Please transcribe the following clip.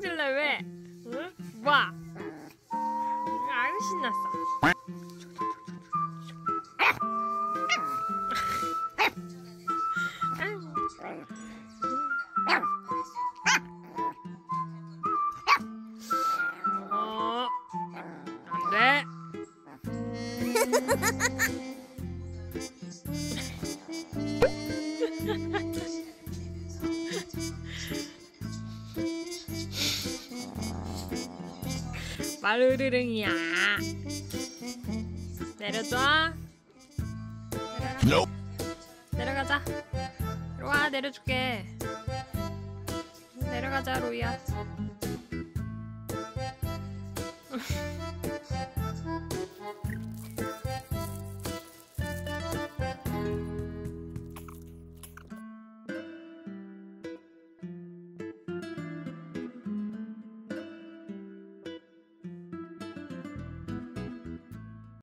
신질래 왜? 응? 와. 아유 신났어. 네. 마루르릉이야. 내려줘. 내려가. 내려가자. 로아 내려줄게. 내려가자 로이야.